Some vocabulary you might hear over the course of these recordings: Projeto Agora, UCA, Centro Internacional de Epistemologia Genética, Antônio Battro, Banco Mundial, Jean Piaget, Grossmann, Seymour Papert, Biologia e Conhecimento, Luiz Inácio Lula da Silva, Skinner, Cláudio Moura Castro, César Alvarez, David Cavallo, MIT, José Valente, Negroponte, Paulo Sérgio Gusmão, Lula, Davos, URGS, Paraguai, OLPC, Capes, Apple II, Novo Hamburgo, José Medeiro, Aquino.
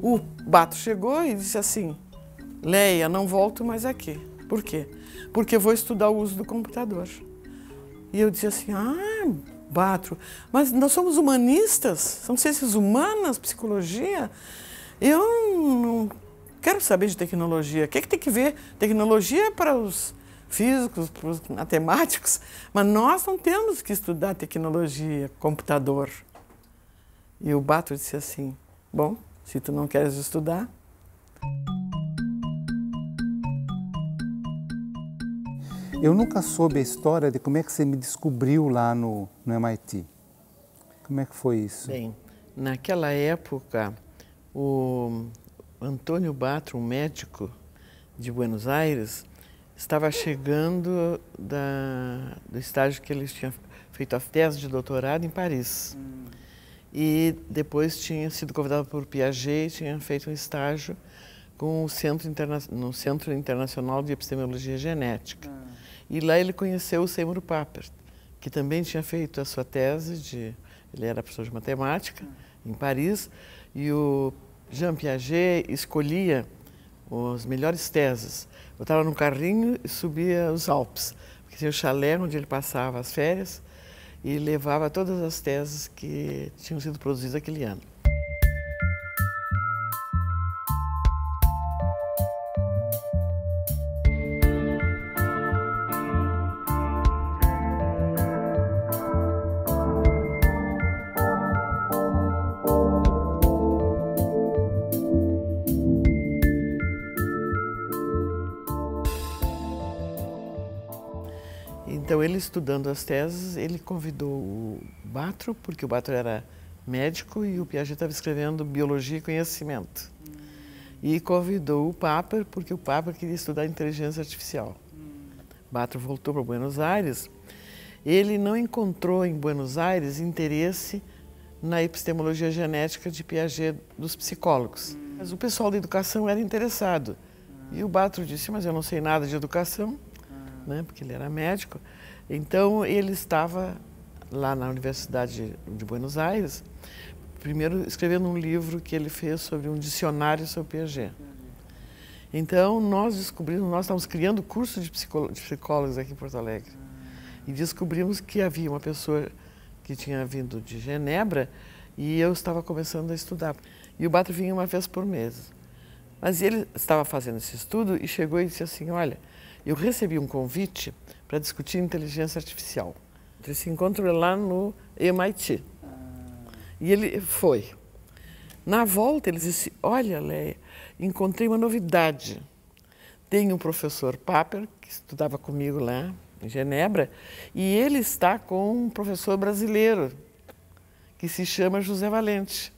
O Battro chegou e disse assim: Leia, não volto mais aqui. Por quê? Porque eu vou estudar o uso do computador. E eu disse assim: ah, Battro, mas nós somos humanistas, são ciências humanas, psicologia. Eu não quero saber de tecnologia. O que é que tem que ver? Tecnologia é para os físicos, para os matemáticos, mas nós não temos que estudar tecnologia, computador. E o Battro disse assim: bom, se tu não queres estudar... Eu nunca soube a história de como é que você me descobriu lá no MIT. Como é que foi isso? Bem, naquela época, o Antônio Battro, um médico de Buenos Aires, estava chegando do estágio que ele tinha feito a tese de doutorado em Paris. E depois tinha sido convidado por Piaget e tinha feito um estágio com o no Centro Internacional de Epistemologia Genética. E lá ele conheceu o Seymour Papert, que também tinha feito a sua tese ele era professor de matemática em Paris, e o Jean Piaget escolhia as melhores teses. Botava num carrinho e subia os Alpes, porque tinha o chalé onde ele passava as férias, e levava todas as teses que tinham sido produzidas aquele ano. Então, ele estudando as teses, ele convidou o Battro, porque o Battro era médico e o Piaget estava escrevendo Biologia e Conhecimento. E convidou o Papert, porque o Papert queria estudar inteligência artificial. Battro voltou para Buenos Aires. Ele não encontrou em Buenos Aires interesse na epistemologia genética de Piaget dos psicólogos. Mas o pessoal da educação era interessado. E o Battro disse: mas eu não sei nada de educação, né, porque ele era médico. Então, ele estava lá na Universidade de Buenos Aires, primeiro escrevendo um livro que ele fez sobre um dicionário sobre Piaget. Então, nós estávamos criando curso de psicólogos aqui em Porto Alegre. E descobrimos que havia uma pessoa que tinha vindo de Genebra e eu estava começando a estudar. E o Battro vinha uma vez por mês. Mas ele estava fazendo esse estudo e chegou e disse assim: olha, eu recebi um convite para discutir inteligência artificial. Esse encontro lá no MIT. E ele foi. Na volta, ele disse: olha, Leia, encontrei uma novidade. Tem um professor Papert, que estudava comigo lá em Genebra, e ele está com um professor brasileiro, que se chama José Valente.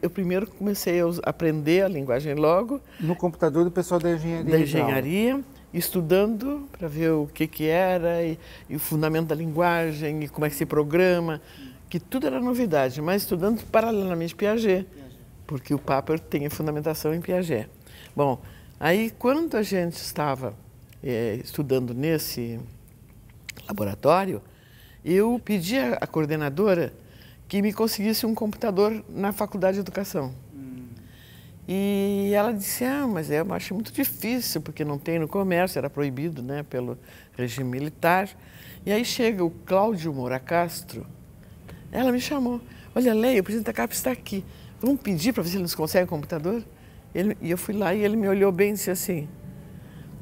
Eu primeiro comecei a aprender a linguagem logo. No computador do pessoal da engenharia. Da engenharia, estudando para ver o que era, e o fundamento da linguagem, e como é que se programa, que tudo era novidade, mas estudando paralelamente Piaget, porque o Papert tem a fundamentação em Piaget. Bom, aí quando a gente estava estudando nesse laboratório, eu pedi à coordenadora que me conseguisse um computador na Faculdade de Educação. E ela disse: ah, mas eu acho muito difícil, porque não tem no comércio, era proibido, né, pelo regime militar. E aí chega o Cláudio Moura Castro, ela me chamou: olha, Leia, o presidente da Capes está aqui, vamos pedir para ver se ele nos consegue um computador? E eu fui lá e ele me olhou bem e disse assim: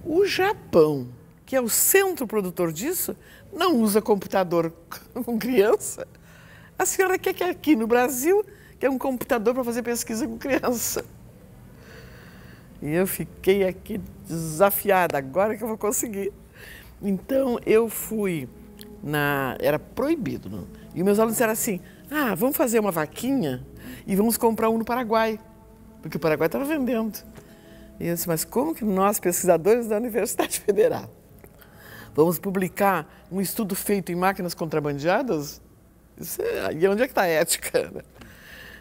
o Japão, que é o centro produtor disso, não usa computador com criança. A senhora quer que aqui no Brasil tenha um computador para fazer pesquisa com criança? E eu fiquei aqui desafiada, agora que eu vou conseguir. Então, eu fui era proibido, não? E meus alunos disseram assim: ah, vamos fazer uma vaquinha e vamos comprar um no Paraguai, porque o Paraguai estava vendendo. E eu disse: mas como que nós, pesquisadores da Universidade Federal, vamos publicar um estudo feito em máquinas contrabandeadas? E onde é que está a ética?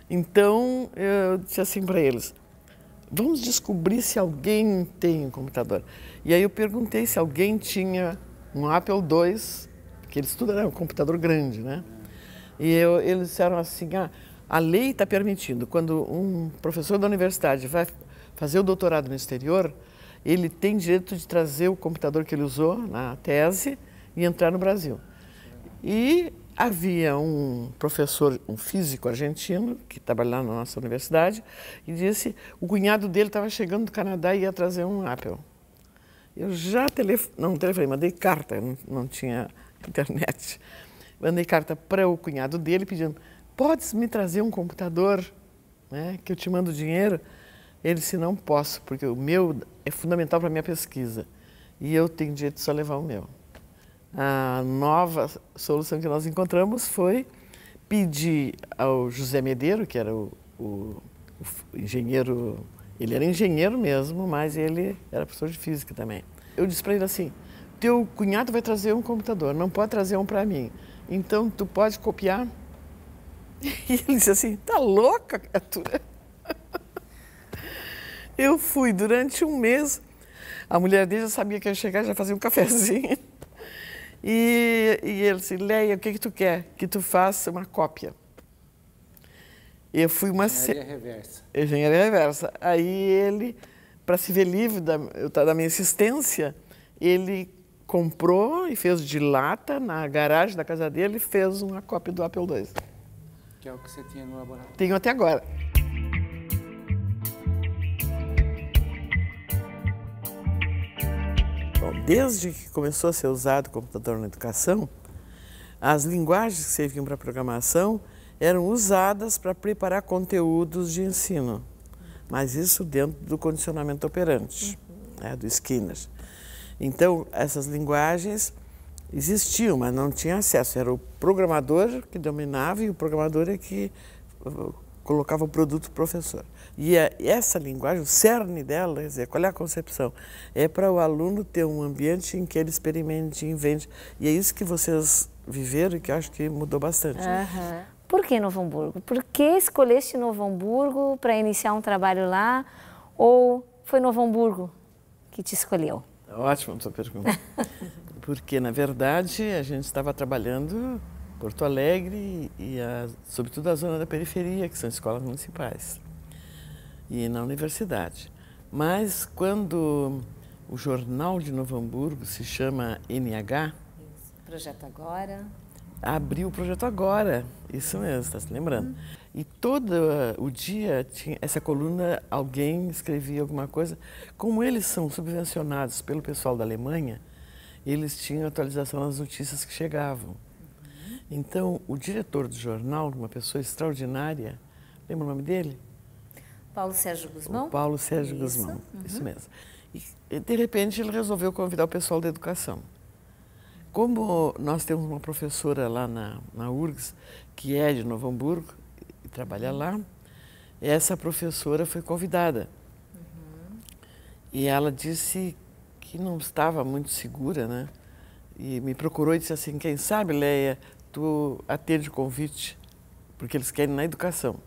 Então, eu disse assim para eles: vamos descobrir se alguém tem um computador. E aí eu perguntei se alguém tinha um Apple II, porque eles tudo era um computador grande, né? E eles disseram assim: ah, A lei está permitindo, quando um professor da universidade vai fazer o doutorado no exterior, ele tem direito de trazer o computador que ele usou na tese e entrar no Brasil. E havia um professor, um físico argentino, que trabalhava na nossa universidade, e disse, o cunhado dele estava chegando do Canadá e ia trazer um Apple. Eu já telefonei, mandei carta, não tinha internet. Mandei carta para o cunhado dele pedindo, podes me trazer um computador, né, que eu te mando dinheiro? Ele disse, não posso, porque o meu é fundamental para a minha pesquisa. E eu tenho direito de só levar o meu. A nova solução que nós encontramos foi pedir ao José Medeiro, que era o engenheiro, ele era engenheiro mesmo, mas ele era professor de física também. Eu disse para ele assim, teu cunhado vai trazer um computador, não pode trazer um para mim, então tu pode copiar? E ele disse assim, tá louca, criatura? Eu fui durante um mês, a mulher dele já sabia que eu ia chegar, já fazia um cafezinho. E ele disse, Leia, o que tu quer? Que tu faça uma cópia. Eu fui uma... Engenharia reversa. Aí ele, para se ver livre da minha insistência, ele comprou e fez de lata na garagem da casa dele, fez uma cópia do Apple II. Que é o que você tinha no laboratório? Tenho até agora. Desde que começou a ser usado o computador na educação, as linguagens que serviam para programação eram usadas para preparar conteúdos de ensino, mas isso dentro do condicionamento operante, né, do Skinner. Então, essas linguagens existiam, mas não tinha acesso. Era o programador que dominava e o programador é que colocava o produto professor. E essa linguagem, o cerne dela, quer dizer, qual é a concepção? É para o aluno ter um ambiente em que ele experimente e invente. E é isso que vocês viveram e que eu acho que mudou bastante. Né? Por que Novo Hamburgo? Por que escolheste Novo Hamburgo para iniciar um trabalho lá? Ou foi Novo Hamburgo que te escolheu? Ótima sua pergunta. Porque, na verdade, a gente estava trabalhando Porto Alegre e, sobretudo, a zona da periferia, que são escolas municipais. E na universidade. Mas quando o jornal de Novo Hamburgo se chama NH... Isso. Projeto Agora. Abriu o Projeto Agora, isso mesmo, está se lembrando. E todo o dia, tinha essa coluna, alguém escrevia alguma coisa. Como eles são subvencionados pelo pessoal da Alemanha, eles tinham atualização das notícias que chegavam. Então, o diretor do jornal, uma pessoa extraordinária, lembra o nome dele? Paulo Sérgio Gusmão? O Paulo Sérgio Gusmão, isso mesmo. E, de repente, ele resolveu convidar o pessoal da educação. Como nós temos uma professora lá na URGS, que é de Novo Hamburgo e trabalha lá, essa professora foi convidada. E ela disse que não estava muito segura, né? E me procurou e disse assim, quem sabe, Leia, tu atende o convite, porque eles querem na educação.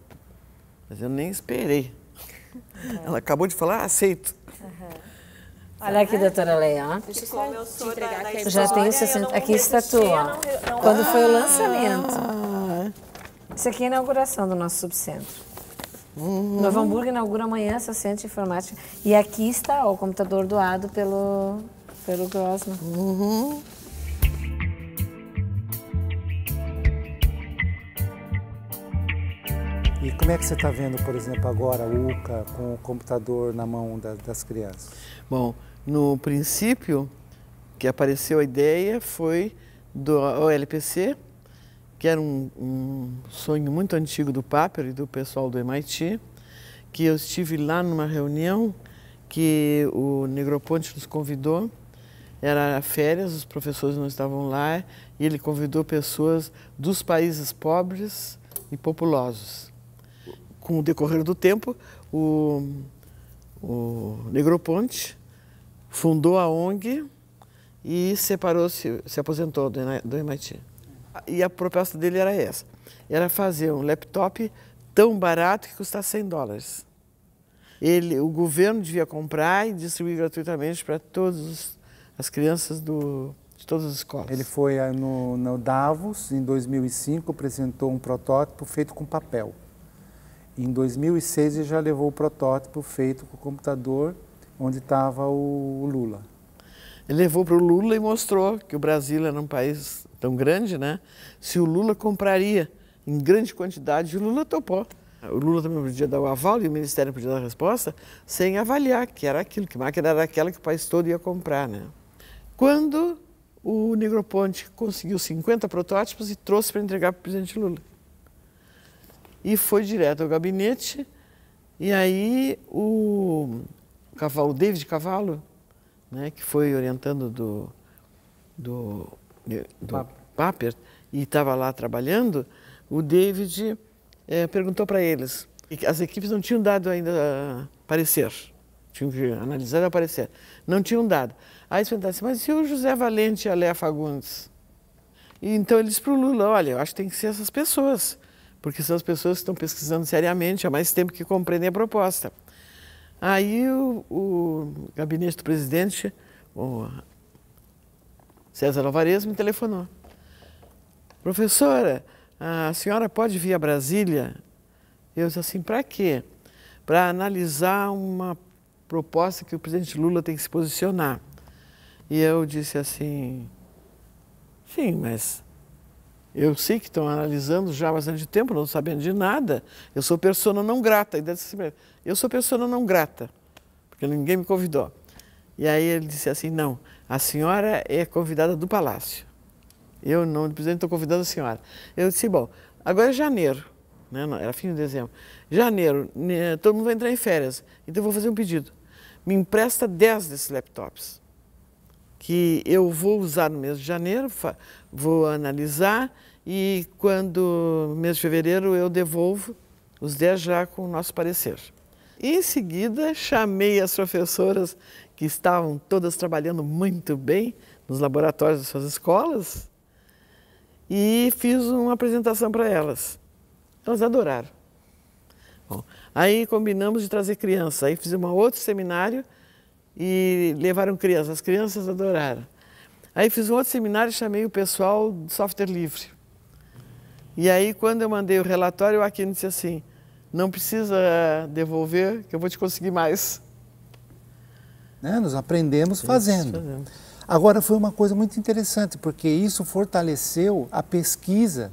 Mas eu nem esperei. Ela acabou de falar, aceito. Olha aqui, doutora Leia. Eu já tenho 60. Aqui está tu, ó. Quando foi o lançamento. Isso aqui é a inauguração do nosso subcentro. Novo Hamburgo inaugura amanhã essa centro de informática. E aqui está, ó, o computador doado pelo Grossmann. E como é que você está vendo, por exemplo, agora a UCA com o computador na mão das crianças? Bom, no princípio, que apareceu a ideia foi do OLPC, que era um sonho muito antigo do Papert e do pessoal do MIT, que eu estive lá numa reunião que o Negroponte nos convidou. Era férias, os professores não estavam lá, e ele convidou pessoas dos países pobres e populosos. Com o decorrer do tempo, o Negroponte fundou a ONG e separou-se, se aposentou do MIT. E a proposta dele era essa, era fazer um laptop tão barato que custasse $100. O governo devia comprar e distribuir gratuitamente para todas as crianças de todas as escolas. Ele foi no Davos, em 2005, apresentou um protótipo feito com papel. Em 2006 ele já levou o protótipo feito com o computador onde estava o Lula. Ele levou para o Lula e mostrou que o Brasil era um país tão grande, né? Se o Lula compraria em grande quantidade, o Lula topou. O Lula também podia dar o aval e o Ministério podia dar a resposta sem avaliar que era aquilo, que máquina era aquela que o país todo ia comprar, né? Quando o Negroponte conseguiu 50 protótipos e trouxe para entregar para o presidente Lula. E foi direto ao gabinete, e aí o Cavallo, David Cavallo, né, que foi orientando do Papert e estava lá trabalhando, o David perguntou para eles. As equipes não tinham dado ainda parecer, tinham que analisar e aparecer. Não tinham dado. Aí eles perguntaram assim, mas e o José Valente e a Léa Fagundes? E então ele disse para o Lula, olha, eu acho que tem que ser essas pessoas, porque são as pessoas que estão pesquisando seriamente há mais tempo que compreendem a proposta. Aí o gabinete do presidente, o César Alvarez, me telefonou. Professora, a senhora pode vir a Brasília? Eu disse assim, para quê? Para analisar uma proposta que o presidente Lula tem que se posicionar. E eu disse assim, sim, mas eu sei que estão analisando já há bastante tempo, não sabendo de nada. Eu sou persona não grata. Eu sou persona não grata, porque ninguém me convidou. E aí ele disse assim, não, a senhora é convidada do Palácio. Eu não, presidente, estou convidando a senhora. Eu disse, bom, agora é janeiro, né? Não, era fim de dezembro. Janeiro, né, todo mundo vai entrar em férias, então eu vou fazer um pedido. Me empresta 10 desses laptops, que eu vou usar no mês de janeiro, vou analisar, e quando mês de fevereiro eu devolvo os 10 já com o nosso parecer. E em seguida, chamei as professoras que estavam todas trabalhando muito bem nos laboratórios das suas escolas e fiz uma apresentação para elas. Elas adoraram. Bom, aí combinamos de trazer crianças, aí fiz um outro seminário e levaram crianças, as crianças adoraram. Aí fiz um outro seminário e chamei o pessoal do software livre. E aí quando eu mandei o relatório, o Aquino disse assim, não precisa devolver, que eu vou te conseguir mais. Né? Nós aprendemos fazendo. Agora foi uma coisa muito interessante, porque isso fortaleceu a pesquisa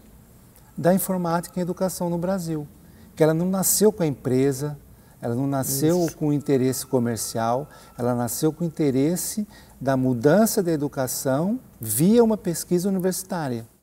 da informática em educação no Brasil. Que ela não nasceu com a empresa, ela não nasceu com o interesse comercial, ela nasceu com o interesse da mudança da educação via uma pesquisa universitária.